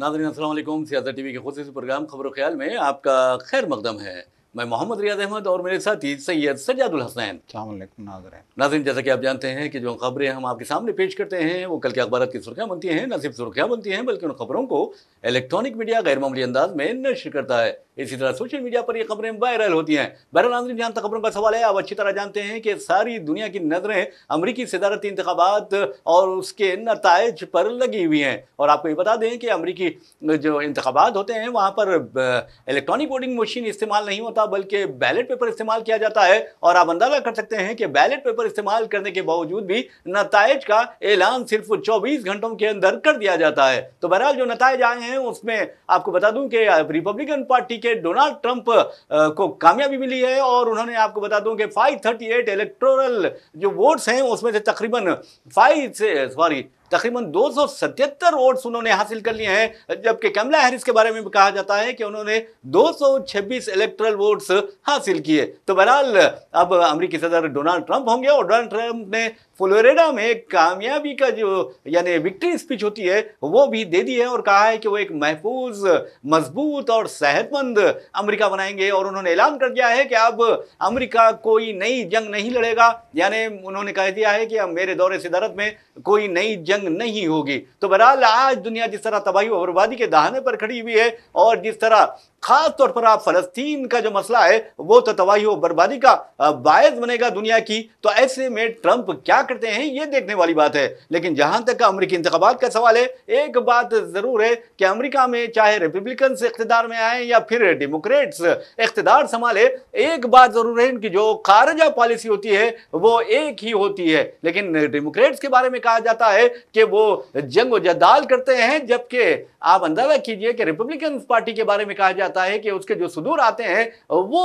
नाज़रीन अस्सलाम वालेकुम, सियासत टीवी के खुसूसी प्रोग्राम खबर-ओ-ख्याल में आपका खैर मकदम है। मैं मोहम्मद रियाज अहमद और मेरे साथी सैयद सज्जादुल हसन। नाज़रीन, जैसा कि आप जानते हैं कि जो खबरें हम आपके सामने पेश करते हैं वो कल के अखबारात की सुर्खियाँ बनती हैं। न सिर्फ सुर्खियाँ बनती हैं बल्कि उन खबरों को इलेक्ट्रॉनिक मीडिया गैर मामूली अंदाज में नशर करता है। इसी तरह सोशल मीडिया पर ये खबरें वायरल होती हैं। बहरहाल नाज़रीन, जहाँ तक खबरों का सवाल है, आप अच्छी तरह जानते हैं कि सारी दुनिया की नज़रें अमरीकी सदारती इंतखाबात और उसके नतायज पर लगी हुई हैं। और आपको ये बता दें कि अमरीकी जो इंतखाबात होते हैं वहाँ पर इलेक्ट्रॉनिक वोटिंग मशीन इस्तेमाल नहीं होता बल्कि बैलेट पेपर इस्तेमाल किया जाता है। और आप अंदाजा कर सकते हैं कि बैलेट पेपर इस्तेमाल करने के बावजूद भी नतायज का ऐलान सिर्फ 24 घंटों के अंदर कर दिया जाता है। तो बहरहाल जो नतायज आए हैं उसमें आपको बता दूँ कि रिपब्लिकन पार्टी के डोनाल्ड ट्रम्प को कामयाबी मिली है। और उन्होंने आपको बता दूं कि 538 इलेक्टोरल जो वोट्स हैं उसमें से तकरीबन 277 वोट्स उन्होंने हासिल कर लिए हैं, जबकि कमला हैरिस के बारे में भी कहा जाता है कि उन्होंने 226 इलेक्टोरल वोट्स हासिल किए। तो बहरहाल अब अमरीकी सदर डोनाल्ड ट्रंप होंगे और डोनाल्ड ट्रंप ने फ्लोरिडा में कामयाबी का जो यानी विक्ट्री स्पीच होती है वो भी दे दी है और कहा है कि वो एक महफूज, मजबूत और सेहतमंद अमरीका बनाएंगे। और उन्होंने ऐलान कर दिया है कि अब अमरीका कोई नई जंग नहीं लड़ेगा, यानी उन्होंने कह दिया है कि अब मेरे दौरे सदारत में कोई नई जंग नहीं होगी। तो बहरहाल आज दुनिया जिस तरह तबाही और बर्बादी के दहाने पर खड़ी हुई है और जिस तरह खास तौर पर आप फलस्तीन का जो मसला है वो तो तबाही और बर्बादी का बायस बनेगा दुनिया की, तो ऐसे में ट्रंप क्या करते हैं ये देखने वाली बात है। लेकिन जहां तक अमरीकी इंतखाबात का सवाल है, एक बात जरूर है कि अमरीका में चाहे रिपब्लिकन इख्तदार में आए या फिर डेमोक्रेट्स इख्तदार संभाले, एक बात जरूर है इनकी जो खारजा पॉलिसी होती है वो एक ही होती है। लेकिन डेमोक्रेट्स के बारे में कहा जाता है कि वो जंग जदाल करते हैं, जबकि आप अंदाजा कीजिए कि रिपब्लिकन पार्टी के बारे में कहा जाता है कि उसके जो सुदूर आते हैं वो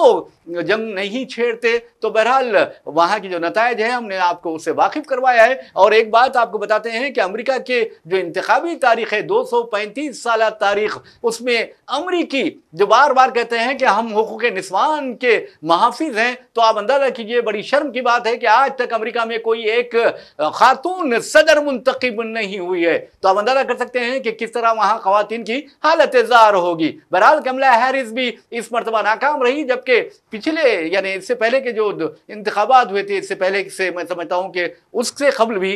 जंग नहीं छेड़ते। तो बहरहाल वहाँ की जो नतायज है हमने आपको उससे वाकिफ करवाया है। और एक बात आपको बताते हैं कि अमेरिका के जो इंतखाबी तारीख है 235 साल तारीख, उसमें अमरीकी जो बार बार कहते हैं कि हम हुकूक निस्वान के महाफिज हैं, तो आप अंदाजा कीजिए बड़ी शर्म की बात है कि आज तक अमरीका में कोई एक खातून सदर मुंतखब नहीं हुई है। तो आप अंदाजा कर सकते हैं कि किस तरह वहाँ खवातीन की हालत जार होगी। बहरहाल कमला हैरिस भी इस मरतबा नाकाम रही, जबकि पिछले यानी इससे पहले के जो इंतखाबात हुए थे इससे पहले से मैं समझता हूं कि उससे कबल भी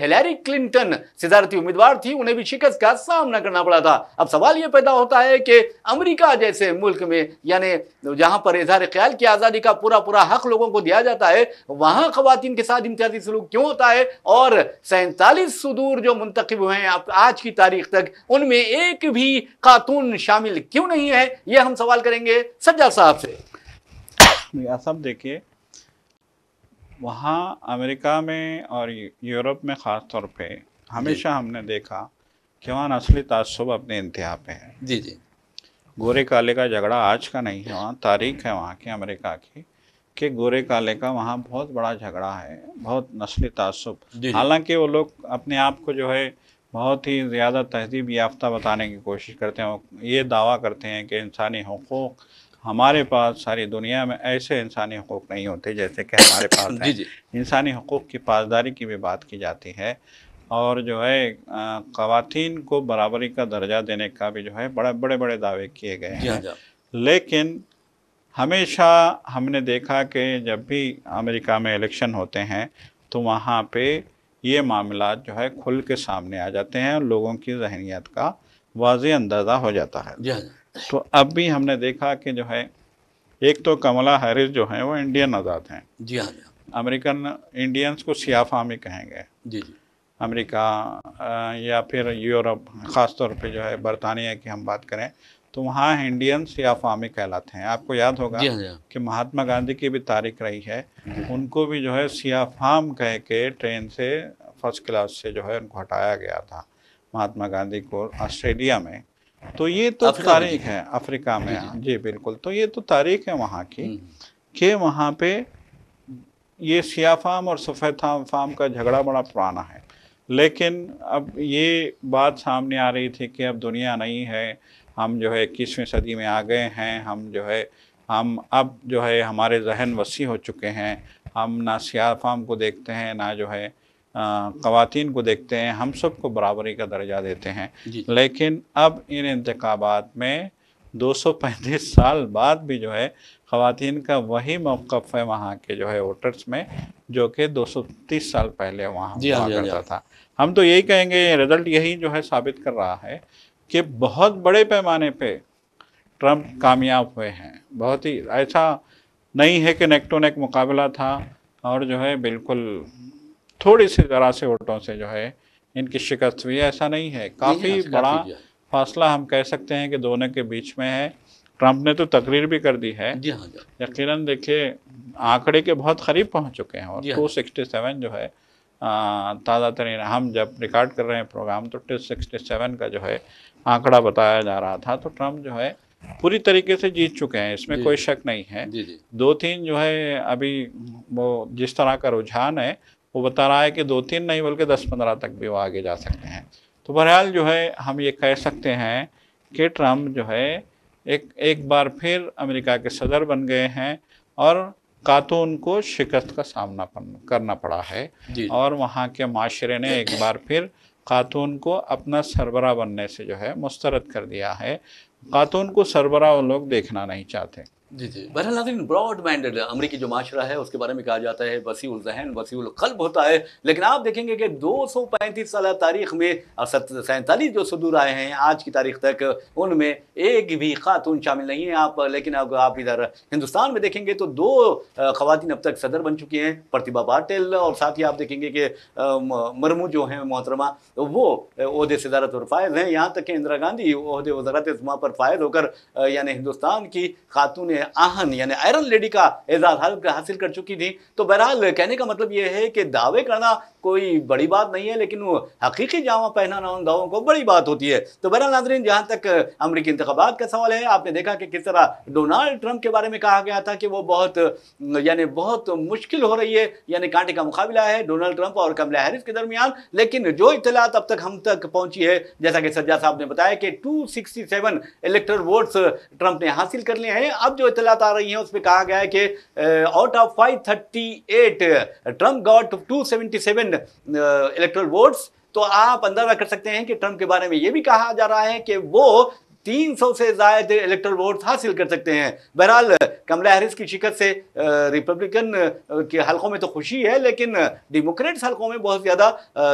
हिलरी क्लिंटन सदारती उम्मीदवार थी, उन्हें भी शिकस्त का सामना करना पड़ा था। अब सवाल ये पैदा होता है कि अमेरिका जैसे मुल्क में यानी जहां पर इजहार ख्याल की आज़ादी का पूरा पूरा हक लोगों को दिया जाता है वहां खवातीन के साथ इम्तियाजी सलूक क्यों होता है। और 47 सुदूर जो मुंतखब हुए हैं आज की तारीख तक उनमें एक भी खातून शामिल क्यों नहीं है, ये हम सवाल करेंगे सज्जाद साहब से। सब देखिए वहाँ अमेरिका में और यूरोप में ख़ास तौर पे हमेशा हमने देखा कि वहाँ नस्ली तअस्सुब अपने इंतहा पे है। जी जी, गोरे काले का झगड़ा आज का नहीं है, वहाँ तारीख है वहाँ की अमेरिका की कि गोरे काले का वहाँ बहुत बड़ा झगड़ा है, बहुत नस्ली तअस्सुब। हालांकि वो लोग अपने आप को जो है बहुत ही ज़्यादा तहजीब याफ्ता बताने की कोशिश करते हैं, ये दावा करते हैं कि इंसानी हकूक़ हमारे पास सारी दुनिया में ऐसे इंसानी हकूक़ नहीं होते जैसे कि हमारे पास है। इंसानी हकूक़ की पासदारी की भी बात की जाती है और जो है ख़वातीन को बराबरी का दर्जा देने का भी जो है बड़े दावे किए गए हैं। लेकिन हमेशा हमने देखा कि जब भी अमेरिका में इलेक्शन होते हैं तो वहाँ पर ये मामला जो है खुल के सामने आ जाते हैं और लोगों की जहनीत का वाज़े अंदाज़ा हो जाता है। तो अब भी हमने देखा कि जो है एक तो कमला हैरिस जो है वो इंडियन आज़ाद हैं। जी हाँ, अमेरिकन इंडियंस को सियाफ़ामी कहेंगे। जी जी, अमेरिका या फिर यूरोप ख़ासतौर पे जो है बरतानिया की हम बात करें तो वहाँ इंडियन सियाफ़ामी कहलाते हैं। आपको याद होगा कि महात्मा गांधी की भी तारीख रही है, उनको भी जो है सियाफ़ाम कह के ट्रेन से फर्स्ट क्लास से जो है उनको हटाया गया था महात्मा गांधी को ऑस्ट्रेलिया में। तो ये तो तारीख है अफ्रीका में। जी बिल्कुल, तो ये तो तारीख है वहाँ की कि वहाँ पे ये सियाफ़ाम और सफ़ेद फाम का झगड़ा बड़ा पुराना है। लेकिन अब ये बात सामने आ रही थी कि अब दुनिया नहीं है, हम जो है 21वीं सदी में आ गए हैं, हम अब जो है हमारे जहन वसी हो चुके हैं, हम ना सियाफ़ाम को देखते हैं ना जो है ख़वातीन को देखते हैं, हम सबको बराबरी का दर्जा देते हैं, लेकिन अब इन इंतखाबात में 235 साल बाद भी जो है ख़वातीन का वही मौक़िफ़ है वहाँ के जो है वोटर्स में, जो कि 230 साल पहले वहाँ हुआ करता था। हम तो यही कहेंगे, रिज़ल्ट यही जो है साबित कर रहा है कि बहुत बड़े पैमाने पे ट्रंप कामयाब हुए हैं। बहुत ही ऐसा नहीं है कि नेक टू नेक मुकाबला था और जो है बिल्कुल थोड़ी सी ज़रा से वोटों से जो है इनकी शिकस्त हुई, ऐसा नहीं है। काफ़ी बड़ा फासला हम कह सकते हैं कि दोनों के बीच में है। ट्रंप ने तो तकरीर भी कर दी है, यकीनन देखिए आंकड़े के बहुत करीब पहुंच चुके हैं। और 267 जो है ताज़ा तरीन, हम जब रिकॉर्ड कर रहे हैं प्रोग्राम तो 267 का जो है आंकड़ा बताया जा रहा था। तो ट्रंप जो है पूरी तरीके से जीत चुके हैं, इसमें कोई शक नहीं है। दो तीन जो है अभी वो जिस तरह का रुझान है वो बता रहा है कि 2-3 नहीं बल्कि 10-15 तक भी वो आगे जा सकते हैं। तो बहरहाल जो है हम ये कह सकते हैं कि ट्रंप जो है एक बार फिर अमेरिका के सदर बन गए हैं और खातून को शिकस्त का सामना करना पड़ा है, और वहाँ के माशरे ने एक बार फिर खातून को अपना सरबरा बनने से जो है मुस्तरद कर दिया है। खातून को सरबरा वो लोग देखना नहीं चाहते। जी जी, बहरहाल नाज़रीन, ब्रॉड माइंडेड अमरीकी जो माशरा है उसके बारे में कहा जाता है वसीउल ज़हन वसीउल क़ल्ब होता है, लेकिन आप देखेंगे कि 235 साल तारीख़ में 47 जो सदूर आए हैं आज की तारीख़ तक, उनमें एक भी खातून शामिल नहीं है। आप लेकिन अब आप इधर हिंदुस्तान में देखेंगे तो 2 ख़वातीन अब तक सदर बन चुकी हैं, प्रतिभा पाटिल, और साथ ही आप देखेंगे कि मरमू जो हैं मोहतरमा वो ओहदे सदारत और फ़ायज़ हैं। यहाँ तक कि इंदिरा गांधी ओहदे वज़ारत इस्मा पर फ़ायज़ होकर यानी हिंदुस्तान की खातून आहन यानी आयरन लेडी का एजाज़ हासिल कर चुकी थी। तो बहरहाल कहने का मतलब यह है कि दावे करना कोई बड़ी बात नहीं है, लेकिन वो हकीकी जामा पहनाना उन दावों को बड़ी बात होती है। तो बहरहाल नाज़रीन, जहाँ तक अमरीकी इंतखाबात का सवाल है, आपने देखा कि किस तरह डोनाल्ड ट्रंप के बारे में कहा गया था कि वो बहुत मुश्किल हो रही है, यानी कांटे का मुकाबला है डोनाल्ड ट्रंप और कमला हैरिस के दरमियान। लेकिन जो इत्तलात अब तक हम तक पहुंची है, जैसा कि सज्जाद साहब ने बताया कि 267 इलेक्टर वोट्स ट्रंप ने हासिल कर लिए हैं। अब जो इत्तलात आ रही हैं उसमें कहा गया है कि out of 538 Trump got 277 electoral votes. तो आप अंदाजा कर सकते हैं कि ट्रंप के बारे में यह भी कहा जा रहा है कि वो 300 से ज़ायद इलेक्टोरल वोट हासिल कर सकते हैं। बहरहाल कमला हैरिस की शिकस्त से रिपब्लिकन के हलकों में तो खुशी है, लेकिन डेमोक्रेट्स हलकों में बहुत ज़्यादा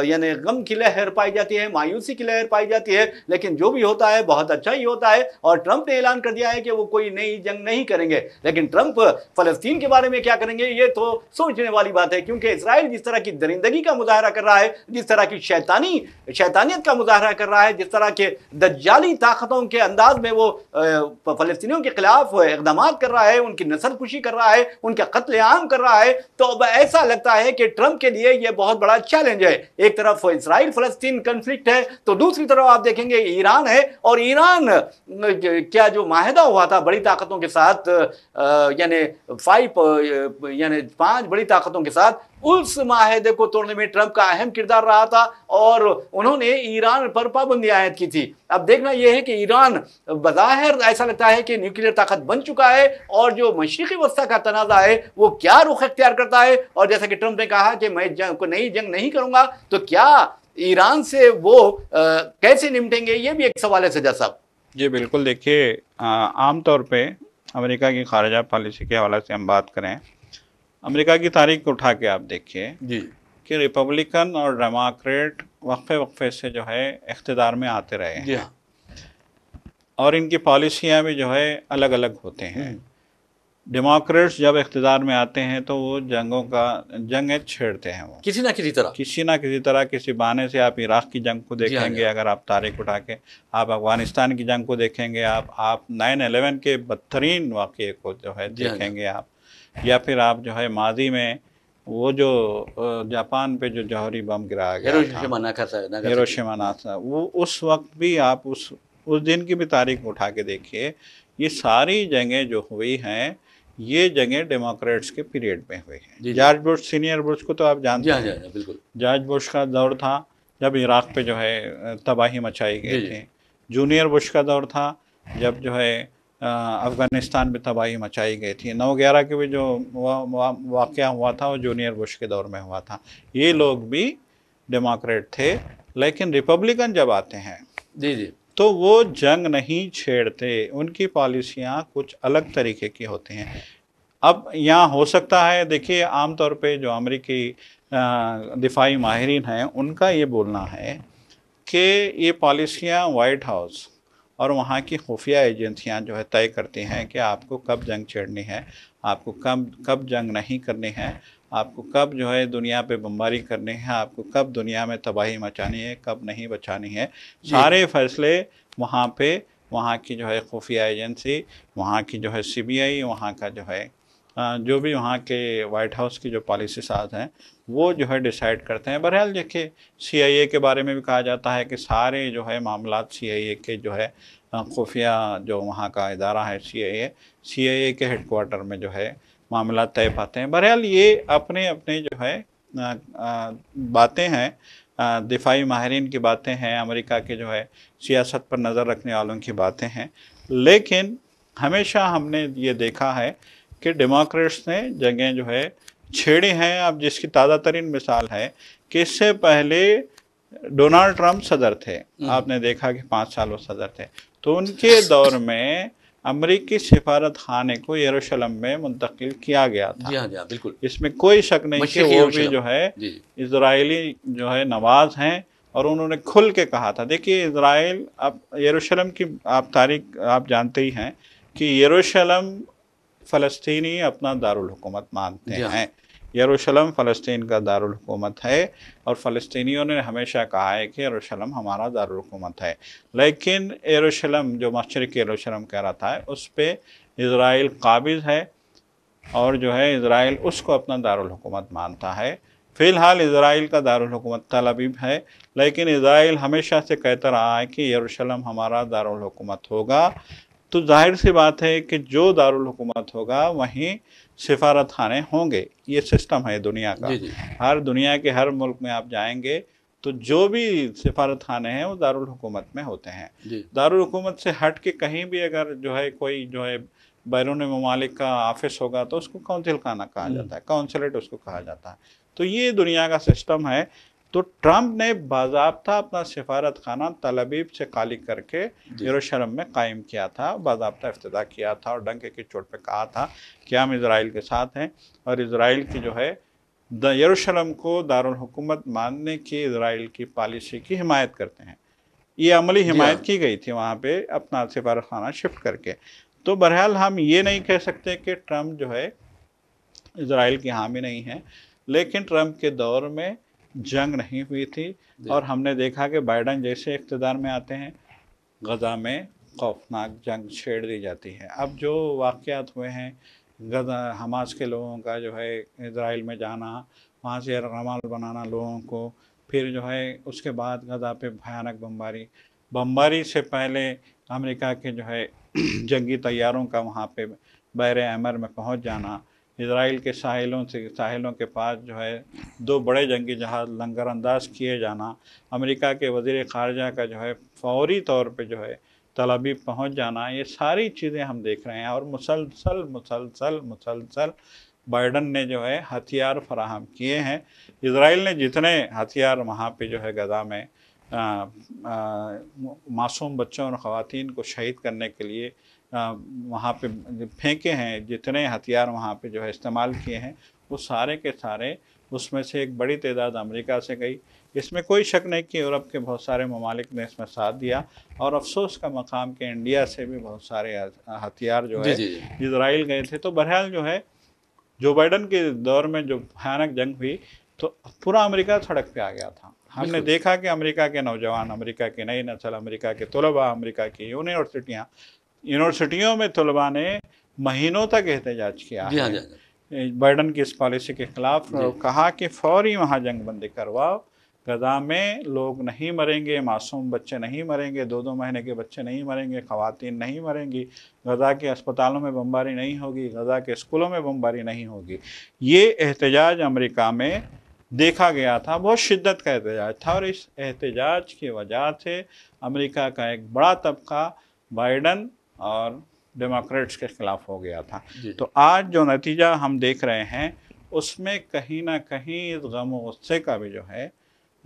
यानी गम की लहर पाई जाती है, मायूसी की लहर पाई जाती है। लेकिन जो भी होता है बहुत अच्छा ही होता है, और ट्रंप ने ऐलान कर दिया है कि वो कोई नई जंग नहीं करेंगे। लेकिन ट्रंप फ़लस्तीन के बारे में क्या करेंगे ये तो सोचने वाली बात है, क्योंकि इसराइल जिस तरह की दरिंदगी का मुजाहरा कर रहा है, जिस तरह की शैतानियत का मुजाहरा कर रहा है, जिस तरह के दज्जाली ताकतों के अंदाज में वो फलस्तीनियों के खिलाफ इकदाम कर रहा है, उनकी नस्लकुशी कर रहा है, उनका कत्लेआम कर रहा है। तो अब ऐसा लगता है कि ट्रंप के लिए ये बहुत बड़ा चैलेंज है। एक तरफ इसराइल फलस्तीन कन्फ्लिक्ट है, तो दूसरी तरफ आप देखेंगे ईरान है, और ईरान क्या जो माहिदा हुआ था बड़ी ताकतों के साथ, यानी 5 बड़ी ताकतों के साथ, उस माहिदे को तोड़ने में ट्रंप का अहम किरदार रहा था, और उन्होंने ईरान पर पाबंदी आयद की थी। अब देखना यह है कि ईरान बज़ाहिर ऐसा लगता है कि न्यूक्लियर ताकत बन चुका है, और जो मशरिक़ी वस्ता का तनाज़ा है वो क्या रुख अख्तियार करता है। और जैसा कि ट्रंप ने कहा कि मैं नई जंग नहीं करूँगा, तो क्या ईरान से वो कैसे निपटेंगे, ये भी एक सवाल है सज्जाद साहब। जी बिल्कुल, देखिए आमतौर पर अमेरिका की खारिजा पॉलिसी के हवाले से हम बात करें, अमेरिका की तारीख को उठा के आप देखिए कि रिपब्लिकन और डेमोक्रेट वक्फे वक्फे से जो है इख्तिदार में आते रहे हैं, और इनकी पॉलिसियाँ भी जो है अलग अलग होते हैं। डेमोक्रेट्स जब इख्तिदार में आते हैं तो वो जंगें छेड़ते हैं, वो किसी ना किसी तरह किसी बहाने से। आप इराक़ की जंग को देखेंगे, अगर आप तारीख उठा के आप अफ़गानिस्तान की जंग को देखेंगे, आप 9/11 के बदतरीन वाक़े को जो है देखेंगे आप, या फिर आप जो है माजी में वो जो जापान पे जो जौहरी बम गिराया गया हिरोशिमा नागासाकी, वो उस वक्त भी आप उस दिन की भी तारीख उठा के देखिए। ये सारी जंगें जो हुई हैं ये जंगें डेमोक्रेट्स के पीरियड में हुई हैं। जॉर्ज बुश सीनियर बुश को तो आप जानते हैं, बिल्कुल जॉर्ज बुश का दौर था जब इराक़ पे जो है तबाही मचाई गई थी, जूनियर बुश का दौर था जब जो है अफ़गानिस्तान में तबाही मचाई गई थी, 9/11 के भी जो वाक़या हुआ था वो जूनियर बुश के दौर में हुआ था। ये लोग भी डेमोक्रेट थे, लेकिन रिपब्लिकन जब आते हैं जी जी तो वो जंग नहीं छेड़ते, उनकी पॉलिसियाँ कुछ अलग तरीके की होती हैं। अब यहाँ हो सकता है, देखिए आमतौर पे जो अमेरिकी दिफाई माहिरीन हैं उनका ये बोलना है कि ये पॉलिसियाँ वाइट हाउस और वहाँ की खुफिया एजेंसियाँ जो है तय करती हैं कि आपको कब जंग छेड़नी है, आपको कब जंग नहीं करनी है, आपको कब जो है दुनिया पे बमबारी करनी है, आपको कब दुनिया में तबाही मचानी है, कब नहीं बचानी है। सारे फैसले वहाँ पे वहाँ की जो है खुफिया एजेंसी, वहाँ की जो है सीबीआई, वहाँ का जो है जो भी वहाँ के वाइट हाउस की जो पॉलिसी साज हैं वो जो है डिसाइड करते हैं। बहरहाल देखिए CIA के बारे में भी कहा जाता है कि सारे जो है मामलात CIA के जो है खुफिया जो वहाँ का इदारा है CIA के हेडक्वार्टर में जो है मामला तय पाते हैं। बहरहाल ये अपने अपने जो है बातें हैं, दिफाई माहरीन की बातें हैं, अमेरिका के जो है सियासत पर नज़र रखने वालों की बातें हैं। लेकिन हमेशा हमने ये देखा है कि डेमोक्रेट्स ने जगह जो है छेड़ी हैं। अब जिसकी ताज़ा तरीन मिसाल है कि इससे पहले डोनाल्ड ट्रंप सदर थे, आपने देखा कि 5 साल वो सदर थे, तो उनके दौर में अमरीकी सिफारत खाने को यरूशलेम में मुंतकिल किया गया था। जी हाँ, बिल्कुल, इसमें कोई शक नहीं कि वो भी जो है इजरायली जो है नवाज हैं और उन्होंने खुल के कहा था। देखिए इजराइल, अब यरूशलेम की आप तारीख आप जानते ही हैं कि यरूशलेम फ़लस्तीनी अपना दारुल हुकूमत मानते हैं। यरूशलेम फ़लस्तीन का दारुल हुकूमत है और फ़लस्तीनियों ने हमेशा कहा है कि यरूशलेम हमारा दारुल हुकूमत है। लेकिन यरूशलेम जो मशरिक़ यरूशलेम कह रहा था उस पर इजराइल काबिज़ है और जो है इजराइल उसको अपना दारुल हुकूमत मानता है। फ़िलहाल इजराइल का दारुल हुकूमत तेल अवीव है, लेकिन इजराइल हमेशा से कहता रहा है कि यरूशलेम हमारा दारुल हुकूमत होगा। तो जाहिर सी बात है कि जो दारुल हुकूमत होगा वहीं सिफारत खाने होंगे। ये सिस्टम है दुनिया का। हर दुनिया के हर मुल्क में आप जाएंगे तो जो भी सिफारत खाने हैं वो दारुल हुकूमत में होते हैं। दारुल हुकूमत से हट के कहीं भी अगर जो है कोई जो है बैरून ममालिक का ऑफिस होगा तो उसको काउंसिल खाना कहा जाता है, काउंसलेट उसको कहा जाता है। तो ये दुनिया का सिस्टम है। तो ट्रंप ने बाज़ाब्ता अपना सिफारत खाना तेल अवीव से खाली करके यरूशलेम में कायम किया था, बाज़ाब्ता इफ्तिताह किया था और डंके की चोट पे कहा था कि हम इजराइल के साथ हैं। और इजराइल की जो है यरूशलेम को दारुल हुकूमत मानने की इजराइल की पॉलिसी की हिमायत करते हैं। ये अमली हिमायत की गई थी वहाँ पे अपना सिफारत खाना शिफ्ट करके। तो बहरहाल हम ये नहीं कह सकते कि ट्रंप जो है इजराइल की हामी नहीं है, लेकिन ट्रंप के दौर में जंग नहीं हुई थी। और हमने देखा कि बाइडन जैसे इख्तिदार में आते हैं, गजा में खौफनाक जंग छेड़ दी जाती है। अब जो वाक़यात हुए हैं, गजा हमास के लोगों का जो है इजराइल में जाना, वहाँ से रमाल बनाना लोगों को, फिर जो है उसके बाद गजा पे भयानक बमबारी से पहले अमेरिका के जो है जंगी तैयारों का वहाँ पे बहर अमर में पहुँच जाना, इजराइल के साहिलों के पास जो है 2 बड़े जंगी जहाज़ लंगरअंदाज किए जाना, अमेरिका के वज़ीर ख़ारजा का जो है फौरी तौर पे जो है तेल अवीव पहुँच जाना, ये सारी चीज़ें हम देख रहे हैं। और मुसलसल बाइडन ने जो है हथियार फराहम किए हैं। इजराइल ने जितने हथियार वहाँ पे जो है गज़ा में मासूम बच्चों और ख़वातीन को शहीद करने के लिए वहाँ पे फेंके हैं, जितने हथियार वहाँ पे जो है इस्तेमाल किए हैं वो सारे के सारे, उसमें से एक बड़ी तादाद अमेरिका से गई। इसमें कोई शक नहीं कि यूरोप के बहुत सारे ममालिक ने इसमें साथ दिया। और अफसोस का मकाम के इंडिया से भी बहुत सारे हथियार जो है इजराइल गए थे। तो बहरहाल जो है जो बाइडन के दौर में जो भयानक जंग हुई तो पूरा अमेरिका सड़क पर आ गया था। हमने देखा कि अमेरिका के नौजवान, अमेरिका की नई नस्ल, अमेरिका के तलबा, अमेरिका की यूनिवर्सिटियों में तलबा ने महीनों तक एहतजाज किया है बाइडन की इस पॉलिसी के खिलाफ और कहा कि फौरी वहाँ जंग बंदी करवाओ, गजा में लोग नहीं मरेंगे, मासूम बच्चे नहीं मरेंगे, 2-2 महीने के बच्चे नहीं मरेंगे, ख़वातीन नहीं मरेंगी, गजा के अस्पतालों में बमबारी नहीं होगी, गजा के स्कूलों में बमबारी नहीं होगी। ये एहतजाज अमेरिका में देखा गया था, बहुत शिद्दत का एहतजाज था। और इस एहतजाज की वजह से अमेरिका का एक बड़ा तबका बाइडन और डेमोक्रेट्स के खिलाफ हो गया था। तो आज जो नतीजा हम देख रहे हैं उसमें कहीं ना कहीं इस गम और गुस्से का भी जो है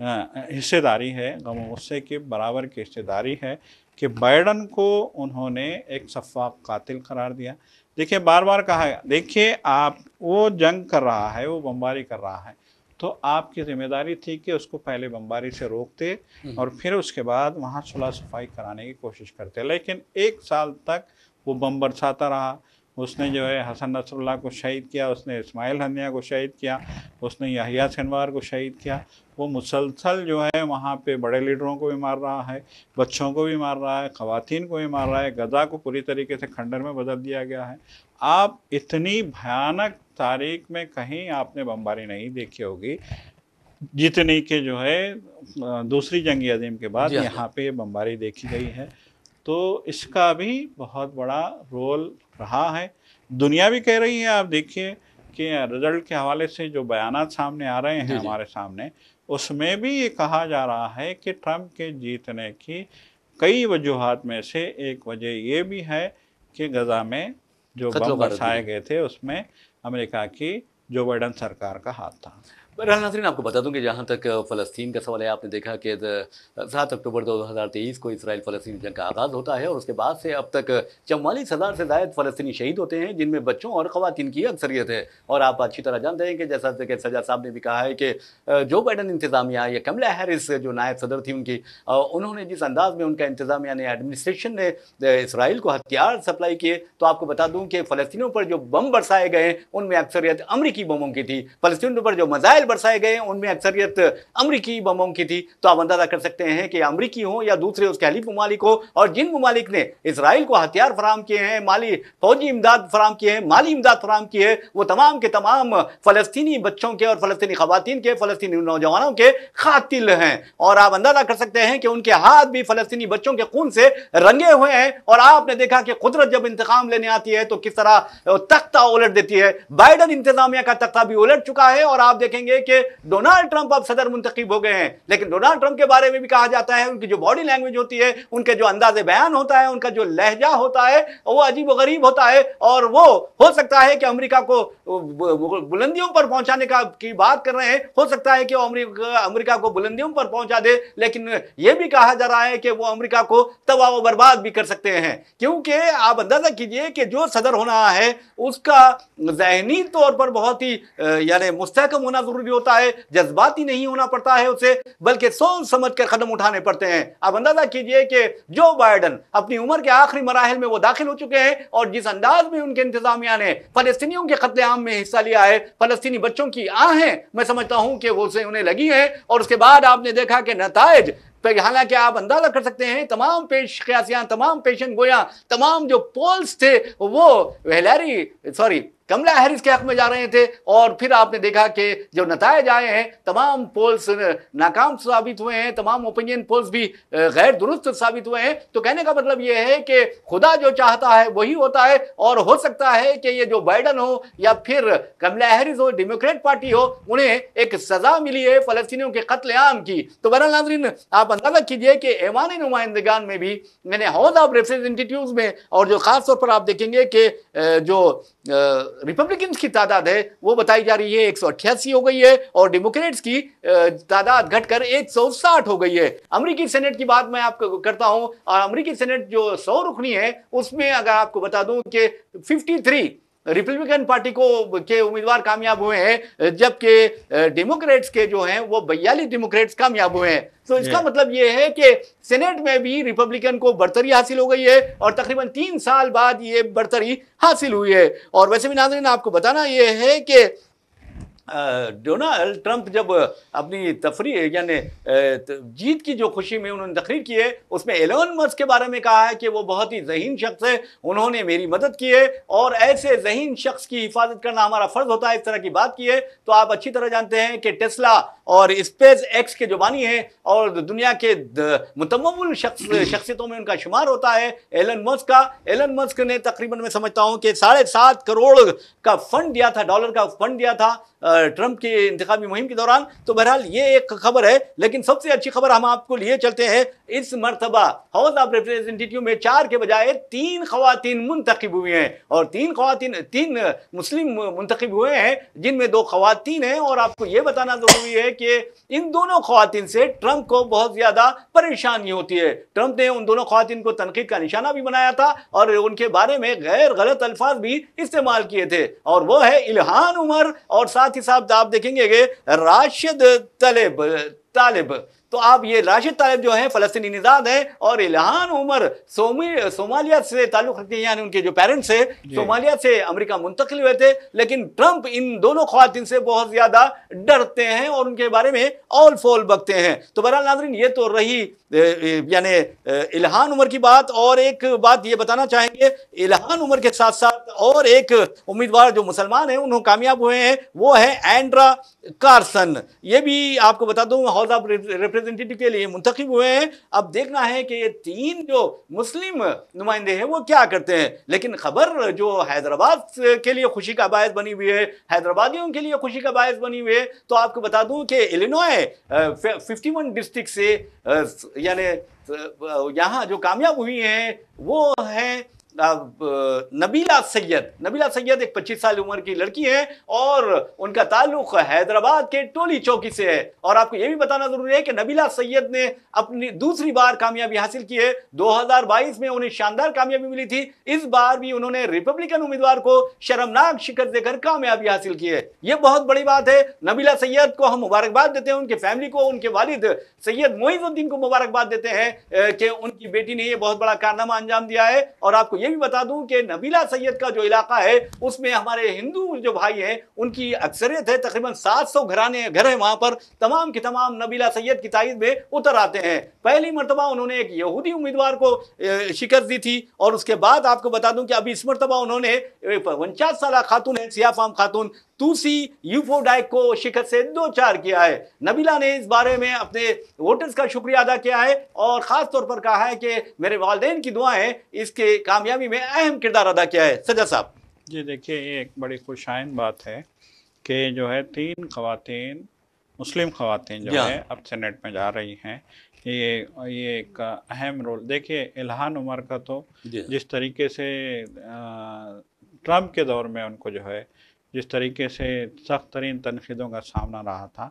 हिस्सेदारी है, गम गुस्से के बराबर की हिस्सेदारी है कि बाइडन को उन्होंने एक सफाक कातिल करार दिया। देखिए बार बार कहा गया, देखिए आप वो जंग कर रहा है, वो बमबारी कर रहा है, तो आपकी जिम्मेदारी थी कि उसको पहले बमबारी से रोकते और फिर उसके बाद वहाँ सुलह सफाई कराने की कोशिश करते। लेकिन एक साल तक वो बम बरसाता रहा, उसने जो है हसन नसरुल्लाह को शहीद किया, उसने इस्माइल हनिया को शहीद किया, उसने याहिया सिनवार को शहीद किया। वो मुसलसल जो है वहाँ पे बड़े लीडरों को भी मार रहा है, बच्चों को भी मार रहा है, ख़वातीन को भी मार रहा है। गज़ा को पूरी तरीके से खंडर में बदल दिया गया है। आप इतनी भयानक तारीख में कहीं आपने बमबारी नहीं देखी होगी जितनी कि जो है दूसरी जंग अज़ीम के बाद यहाँ पर बमबारी देखी गई है। तो इसका भी बहुत बड़ा रोल रहा है। दुनिया भी कह रही है, आप देखिए कि रिजल्ट के हवाले से जो बयान सामने आ रहे हैं हमारे सामने, उसमें भी ये कहा जा रहा है कि ट्रंप के जीतने की कई वजूहात में से एक वजह ये भी है कि गजा में जो बम बरसाए गए थे उसमें अमेरिका की जो बाइडन सरकार का हाथ था। बहरहाल नाज़रीन, आपको बता दूं कि जहाँ तक फ़लस्तीन का सवाल है, आपने देखा कि 7 अक्टूबर 2023 को इसराइल फ़लस्तीन जंग का आगाज़ होता है और उसके बाद से अब तक 44,000 से ज़ायद फ़लस्तीनी शहीद होते हैं, जिनमें बच्चों और ख़वातीन की अक्सरियत है। और आप अच्छी तरह जानते हैं कि जैसा कि सज्जाद साहब ने भी कहा है कि जो बाइडन इंतज़ामिया या कमला हैरिस जो नायब सदर थी उनकी, उन्होंने जिस अंदाज़ में उनका इंतज़ामिया ने एडमिनिस्ट्रेशन ने इसराइल को हथियार सप्लाई किए, तो आपको बता दूँ कि फ़लस्तीनियों पर जो बम बरसाए गए उनमें अक्सरियत अमरीकी बमों की थी, फ़लस्तीनियों पर जो मज़ाइल बरसाए गए उनमें अक्सरियत अमरीकी बमों की थी। तो आप अंदाजा कर सकते हैं कि अमरीकी हो या दूसरे उसके हलीफ मुमालिक हो, और जिन मुमालिक ने इसराइल को हथियार फराहम किए हैं, माली फौजी इमदाद फराहम किए हैं, माली इमदाद फराहम की है, वो तमाम के तमाम फ़लस्तीनी बच्चों के और फ़लस्तीनी ख़वातीन के, फ़लस्तीनी नौजवानों के क़ातिल हैं। और आप अंदाजा कर सकते हैं कि उनके हाथ भी फ़लस्तीनी बच्चों के खून से रंगे हुए हैं। और आपने देखा कि कुदरत जब इंतकाम लेने आती है तो किस तरह तख्ता उलट देती है। बाइडन इंतजामिया का तख्ता भी उलट चुका है और आप देखेंगे कि डोनाल्ड ट्रंप अब सदर मुंतखब हो गए हैं। लेकिन डोनाल्ड ट्रंप के बारे में भी कहा जाता है, उनकी जो बॉडी लैंग्वेज होती है, उनके जो अंदाज़े बयान होता है, उनका जो लहजा होता है, वो अजीब व गरीब होता है। और वो हो सकता है कि अमेरिका को बुलंदियों पर पहुंचाने की बात कर रहे हैं, हो सकता है कि अमेरिका को बुलंदियों पर पहुंचा दे, लेकिन यह भी कहा जा रहा है कि वो अमेरिका को तबाह व बर्बाद भी कर सकते हैं। क्योंकि आप अंदाजा कीजिए कि जो सदर होना है उसका ज़हनी तौर पर बहुत ही यानी मुस्तहकम होना भी होता है, जज्बाती नहीं होना पड़ता है उसे, बल्कि सोच समझकर कदम उठाने पड़ते हैं। आप अंदाजा कीजिए कि जो बाइडन अपनी उम्र के आखिरी मराहल में वो दाखिल हो चुके हैं और जिस अंदाज में उनके इंतजामिया ने फलस्तीनियों के कत्लेआम में हिस्सा लिया है, फलस्तीनी बच्चों की आहें मैं समझता हूं कि वो उन्हें लगी है। और उसके बाद आपने देखा कि नताइज, हालांकि आप अंदाजा कर सकते हैं तमाम पेश ख्यासियां, तमाम पेशन गोया, तमाम जो पोल्स थे वो कमला हैरिस के हक में जा रहे थे। और फिर आपने देखा कि जो नतायज आए हैं तमाम पोल्स नाकाम साबित हुए हैं, तमाम ओपिनियन पोल्स भी गैर दुरुस्त साबित हुए हैं। तो कहने का मतलब यह है कि खुदा जो चाहता है वही होता है। और हो सकता है कि ये जो बाइडन हो या फिर कमला हैरिस हो, डेमोक्रेट पार्टी हो, उन्हें एक सज़ा मिली है फ़लस्तीनियों के कत्लेआम की। तो बहरहाल नाज़रीन, आप अंदाज़ा कीजिए कि ऐवान नुमाइंदगान में भी मैंने हाउस ऑफ रिप्रेजेंटेटिव्स में, और जो ख़ास तौर पर आप देखेंगे कि जो रिपब्लिकन की तादाद है वो बताई जा रही है 188 हो गई है और डेमोक्रेट्स की तादाद घटकर 159 हो गई है। अमेरिकी सेनेट की बात मैं आपको करता हूं, अमेरिकी सेनेट जो 100 रुकनी है उसमें अगर आपको बता दूं कि 53 रिपब्लिकन पार्टी को के उम्मीदवार कामयाब हुए हैं, जबकि डेमोक्रेट्स के जो हैं वो 42 डेमोक्रेट्स कामयाब हुए हैं। तो इसका मतलब ये है कि सेनेट में भी रिपब्लिकन को बढ़तरी हासिल हो गई है और तकरीबन 3 साल बाद ये बढ़तरी हासिल हुई है। और वैसे भी नाज़रीन, आपको बताना ये है कि डोनाल्ड ट्रंप जब अपनी तफरीह यानी जीत की जो खुशी में उन्होंने तकरीर की है, उसमें एलोन मस्क के बारे में कहा है कि वो बहुत ही ज़हीन शख्स है, उन्होंने मेरी मदद की है और ऐसे ज़हीन शख्स की हिफाजत करना हमारा फ़र्ज़ होता है, इस तरह की बात की है। तो आप अच्छी तरह जानते हैं कि टेस्ला और स्पेस एक्स के जो बानी हैं और दुनिया के मुतमम शख्सियतों में उनका शुमार होता है एलन मस्क का। एलन मस्क ने तकरीबन मैं समझता हूँ कि 7.5 करोड़ का फ़ंड दिया था, डॉलर का फ़ंड दिया था ट्रंप की इंतखाबी मुहिम के दौरान। तो बहरहाल ये एक खबर है, लेकिन सबसे अच्छी खबर हम आपको लिए चलते हैं। इस मरतबा हाउस ऑफ रिप्रेजेंटेटिव में 4 के बजाय 3 खवातीन मुंतखब हुई हैं और 3 मुस्लिम मुंतखब हुए हैं, जिनमें 2 खवातीन हैं। और आपको ये बताना जरूरी है कि इन दोनों खवातीन से ट्रंप को बहुत ज़्यादा परेशानी होती है। ट्रंप ने उन दोनों खवातीन को तनकीद का निशाना भी बनाया था और उनके बारे में गैर गलत अल्फाज भी इस्तेमाल किए थे, और वो है इल्हान उमर और साथ ही साथ आप देखेंगे कि राशिद तालिब। तो आप ये राशिद तालिब जो हैं फ़लस्तीनी निजाद हैं और इल्हान उमर सोमालिया से ताल्लुक़ रखते हैं, यानी उनके जो पेरेंट्स हैं सोमालिया से अमेरिका मुंतकिल हुए थे। लेकिन ट्रंप इन दोनों ख्वातीन से बहुत ज़्यादा डरते हैं और उनके बारे में औल फौल बकते हैं। तो बहरहाल नाज़रीन, ये तो रही यानी इल्हान उमर की बात। और एक बात ये बताना चाहेंगे, इल्हान उमर के साथ साथ और एक उम्मीदवार जो मुसलमान हैं उन्होंने कामयाब हुए हैं, वो है एंड्रा कार्सन। ये भी आपको बता दूँ हाउस ऑफ रिप्रेजेंटेटिव के लिए मुंतखब हुए हैं। अब देखना है कि ये 3 जो मुस्लिम नुमाइंदे हैं वो क्या करते हैं। लेकिन खबर जो हैदराबाद के लिए खुशी का बायस बनी हुई है, हैदराबादियों के लिए खुशी का बायस बनी हुई है, तो आपको बता दूं कि इलिनॉय 51 डिस्ट्रिक्ट से यानी यहाँ जो कामयाब हुई हैं वो हैं नबीला सैयद। एक 25 साल उम्र की लड़की है और उनका ताल्लुक हैदराबाद के टोलीचौकी से है। और आपको यह भी बताना जरूरी है कि नबीला सैयद ने अपनी दूसरी बार कामयाबी हासिल की है। 2022 में उन्हें शानदार कामयाबी मिली थी। इस बार भी उन्होंने रिपब्लिकन उम्मीदवार को शर्मनाक शिकस्त देकर कामयाबी हासिल की है। यह बहुत बड़ी बात है। नबीला सैयद को हम मुबारकबाद देते हैं, उनके फैमिली को, उनके वालिद सैयद मोहिउद्दीन को मुबारकबाद देते हैं कि उनकी बेटी ने यह बहुत बड़ा कारनामा अंजाम दिया है। और आपको ये भी बता दूं कि नबीला सैयद का जो इलाका है उसमें हमारे हिंदू जो भाई हैं उनकी अक्सरियत है, तकरीबन 700 घर हैं वहां पर। तमाम के तमाम नबीला सैयद की तायद में उतर आते हैं। पहली मरतबा उन्होंने एक यहूदी उम्मीदवार को शिकस्त दी थी और उसके बाद आपको बता दूं कि अभी इस मरतबा उन्होंने 49 साल खातून है, सियाफाम खातून तूसी यूफोडाइक को शिकस्त से 2-4 किया है। नबीला ने इस बारे में अपने वोटर्स का शुक्रिया अदा किया है और ख़ास तौर पर कहा है कि मेरे वालिदैन की दुआएं इसके कामयाबी में अहम किरदार अदा किया है। सज्जाद साहब जी, देखिए ये एक बड़ी खुशायन बात है कि जो है 3 ख़वातीन मुस्लिम ख़वातीन जो है अब सेनेट में जा रही हैं। ये एक अहम रोल, देखिए इल्हान उमर का तो जिस तरीके से ट्रंप के दौर में उनको जो है जिस तरीके से सख्त तरीन तनखीदों का सामना रहा था,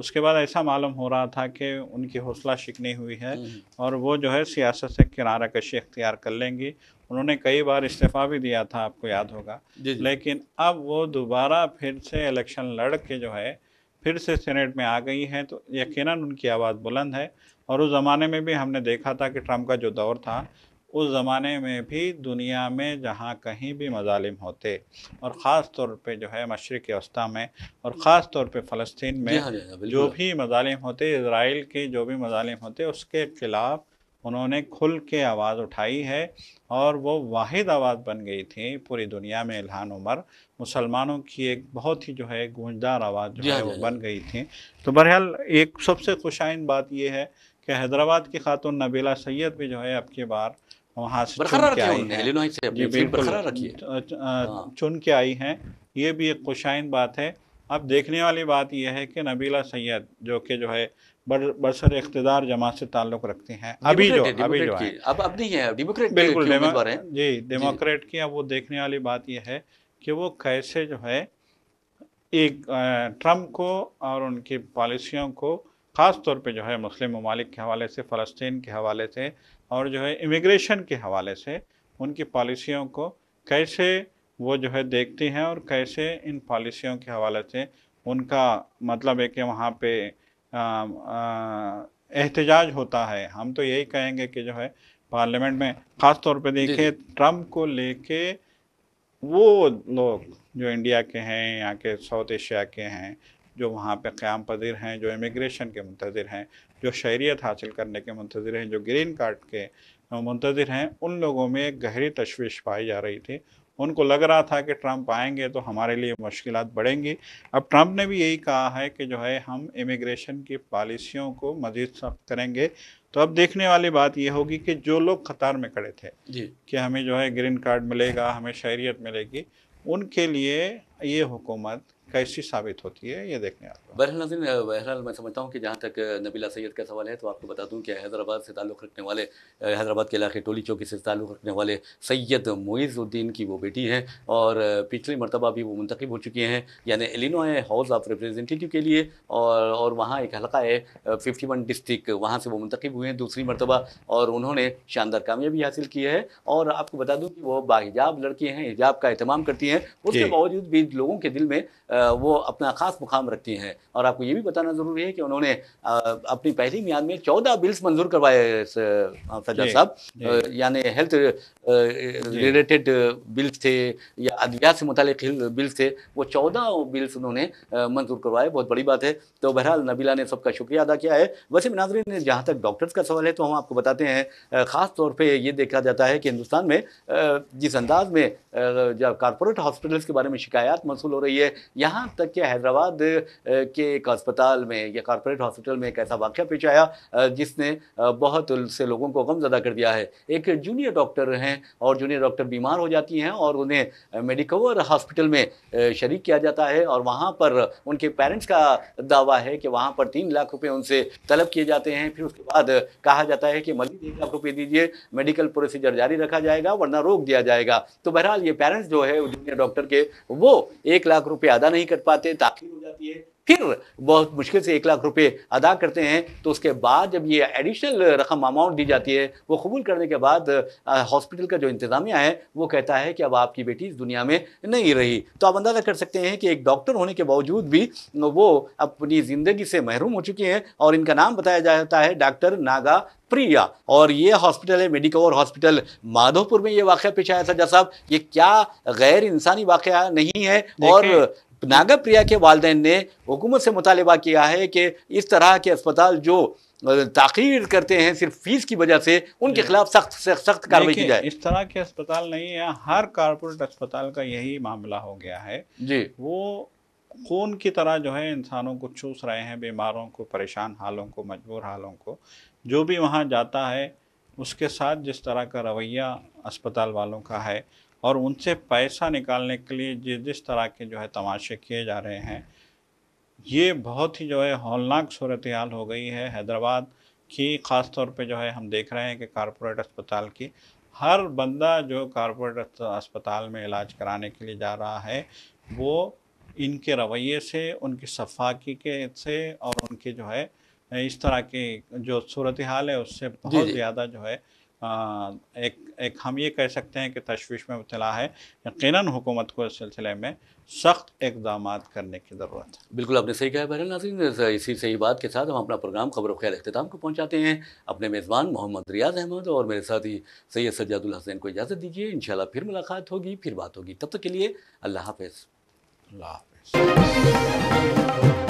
उसके बाद ऐसा मालूम हो रहा था कि उनकी हौसला शिकनी हुई है और वो जो है सियासत से किनारा कशी अख्तियार कर लेंगी। उन्होंने कई बार इस्तीफ़ा भी दिया था, आपको याद होगा। लेकिन अब वो दोबारा फिर से इलेक्शन लड़ के जो है फिर से सेनेट में आ गई हैं, तो यकीनन उनकी आवाज़ बुलंद है। और उस ज़माने में भी हमने देखा था कि ट्रंप का जो दौर था उस ज़माने में भी दुनिया में जहाँ कहीं भी मजालिम होते और ख़ास तौर पे जो है मशरिक़ वस्ता में और ख़ास तौर पे फ़लस्तीन में जो भी मजालिम होते, इजराइल के जो भी मजालिम होते, उसके ख़िलाफ़ उन्होंने खुल के आवाज़ उठाई है और वो वाहिद आवाज़ बन गई थी पूरी दुनिया में। इल्हान उमर मुसलमानों की एक बहुत ही जो है गूंजदार आवाज़ जो है वो बन गई थी। तो बहरहाल एक सबसे खुशाइन बात यह है कि हैदराबाद की खातून नबीला सैयद भी जो है अब की बार वहाँ से चुन के आई हैं। ये भी एक खुशाइन बात है। अब देखने वाली बात यह है कि नबीला सैयद जो है बरसर इख्तिदार जमात से ताल्लुक़ रखते हैं, अभी जो है अब नहीं है, बिल्कुल जी डेमोक्रेट की। अब वो देखने वाली बात यह है कि वो कैसे जो है एक ट्रम्प को और उनकी पॉलिसियों को ख़ास तौर पे जो है मुस्लिम ममालिक के हवाले से, फ़लस्तीन के हवाले से और जो है इमिग्रेशन के हवाले से उनकी पॉलिसियों को कैसे वो जो है देखती हैं और कैसे इन पॉलिसियों के हवाले से उनका मतलब है कि वहाँ पे एहतजाज होता है। हम तो यही कहेंगे कि जो है पार्लियामेंट में ख़ास तौर पे देखिए ट्रम्प को लेके वो लोग जो इंडिया के हैं, यहाँ के साउथ एशिया के हैं, जो वहाँ पे क़याम पजीर हैं, जो इमिग्रेशन के मुंतज़िर हैं, जो शहरियत हासिल करने के मुंतज़िर हैं, जो ग्रीन कार्ड के मुंतज़िर हैं, उन लोगों में एक गहरी तशवीश पाई जा रही थी। उनको लग रहा था कि ट्रंप आएंगे तो हमारे लिए मुश्किलात बढ़ेंगी। अब ट्रंप ने भी यही कहा है कि जो है हम इमिग्रेशन की पॉलिसियों को मज़ीद सख्त करेंगे। तो अब देखने वाली बात यह होगी कि जो लोग क़तार में खड़े थे कि हमें जो है ग्रीन कार्ड मिलेगा, हमें शहरियत मिलेगी, उनके लिए ये हुकूमत कैसी साबित होती है ये देखने आता है। बहरहाल नाज़रीन, बहरहाल मैं समझता हूँ कि जहाँ तक नबीला सैयद का सवाल है तो आपको बता दूँ कि हैदराबाद से ताल्लुक़ रखने वाले, हैदराबाद के इलाके टोली चौकी से ताल्लुक़ रखने वाले सैयद मोइज़ुद्दीन की वो बेटी हैं और पिछली मरतबा भी वो मुंतखब हो चुकी हैं, यानी इलिनॉय हाउस ऑफ रिप्रेजेंटेटिव के लिए और वहाँ एक हलका है 51 डिस्ट्रिक्ट, वहाँ से वो मुंतखब हुए हैं दूसरी मरतबा और उन्होंने शानदार कामयाबी हासिल की है। और आपको बता दूँ कि वो बाहिजाब लड़की हैं, हिजाब का एहतमाम करती हैं, उसके बावजूद भी लोगों के दिल में वो अपना ख़ास मुकाम रखती हैं। और आपको ये भी बताना ज़रूरी है कि उन्होंने अपनी पहली मियाद में 14 बिल्स मंजूर करवाए सज्जाद साहब, यानी हेल्थ रिलेटेड बिल्स थे या अद्वियात से मुतालिक बिल्स थे, वो 14 बिल्स उन्होंने मंजूर करवाए, बहुत बड़ी बात है। तो बहरहाल नबीला ने सबका शुक्रिया अदा किया है। वैसे नाज़रीन जहाँ तक डॉक्टर्स का सवाल है तो हम आपको बताते हैं ख़ास तौर पर ये देखा जाता है कि हिंदुस्तान में जिस अंदाज में जब कॉरपोरेट हॉस्पिटल्स के बारे में शिकायत मौसूल हो रही है, यहाँ तक कि हैदराबाद के एक अस्पताल में या कॉरपोरेट हॉस्पिटल में एक ऐसा वाक़या पेश आया जिसने बहुत से लोगों को गमज़दा कर दिया है। एक जूनियर डॉक्टर हैं और जूनियर डॉक्टर बीमार हो जाती हैं और उन्हें मेडिकवर हॉस्पिटल में शरीक किया जाता है और वहाँ पर उनके पेरेंट्स का दावा है कि वहाँ पर 3 लाख रुपये उनसे तलब किए जाते हैं। फिर उसके बाद कहा जाता है कि मजीद 1 लाख रुपये दीजिए, मेडिकल प्रोसीजर जारी रखा जाएगा वरना रोक दिया जाएगा। तो बहरहाल ये पेरेंट्स जो है जूनियर डॉक्टर के वो 1 लाख रुपये अदा नहीं कर पाते, ताखिर हो जाती है, फिर बहुत मुश्किल से 1 लाख रुपए अदा करते हैं। तो उसके बाद जब ये एडिशनल रकम अमाउंट दी जाती है वो कबूल करने के बाद हॉस्पिटल का जो इंतज़ामिया है वो कहता है कि अब आपकी बेटी इस दुनिया में नहीं रही। तो आप अंदाज़ा कर सकते हैं कि एक डॉक्टर होने के बावजूद भी वो अपनी ज़िंदगी से महरूम हो चुकी हैं और इनका नाम बताया जाता है डॉक्टर नागा प्रिया और ये हॉस्पिटल है मेडिकवर हॉस्पिटल माधोपुर में। ये वाक़या पेश आया सज्जाद साहब, ये क्या गैर इंसानी वाक़या नहीं है? और नागा प्रिया के वालिदैन ने हुकूमत से मुतालबा किया है कि इस तरह के अस्पताल जो ताखीर करते हैं सिर्फ फीस की वजह से उनके खिलाफ सख्त से सख्त कार्रवाई की जाए। इस तरह के अस्पताल नहीं है, हर कॉर्पोरेट अस्पताल का यही मामला हो गया है जी। वो खून की तरह जो है इंसानों को चूस रहे हैं, बीमारों को, परेशान हालों को, मजबूर हालों को। जो भी वहाँ जाता है उसके साथ जिस तरह का रवैया अस्पताल वालों का है और उनसे पैसा निकालने के लिए जिस तरह के जो है तमाशे किए जा रहे हैं, ये बहुत ही जो है हौलनाक सूरत हाल हो गई है हैदराबाद की। ख़ास तौर पे जो है हम देख रहे हैं कि कॉरपोरेट अस्पताल की हर बंदा जो कॉरपोरेट अस्पताल में इलाज कराने के लिए जा रहा है वो इनके रवैये से, उनकी सफाकी के से और उनके जो है इस तरह की जो सूरत हाल है उससे बहुत ज़्यादा जो है एक हम ये कह सकते हैं कि तशवीश में मुबतला है। यकीनन हुकूमत को इस सिलसिले में सख्त इकदाम करने की ज़रूरत है। बिल्कुल आपने सही कहा है। बहरहाल नाज़रीन इसी सही बात के साथ हम अपना प्रोग्राम ख़बर-ओ-ख़याल इख्तिताम को पहुँचाते हैं। अपने मेज़बान मोहम्मद रियाज़ अहमद और मेरे साथी सैयद सज्जादुल हसन को इजाज़त दीजिए। इंशाल्लाह फिर मुलाकात होगी, फिर बात होगी। तब तक के लिए अल्लाह हाफ़िज़।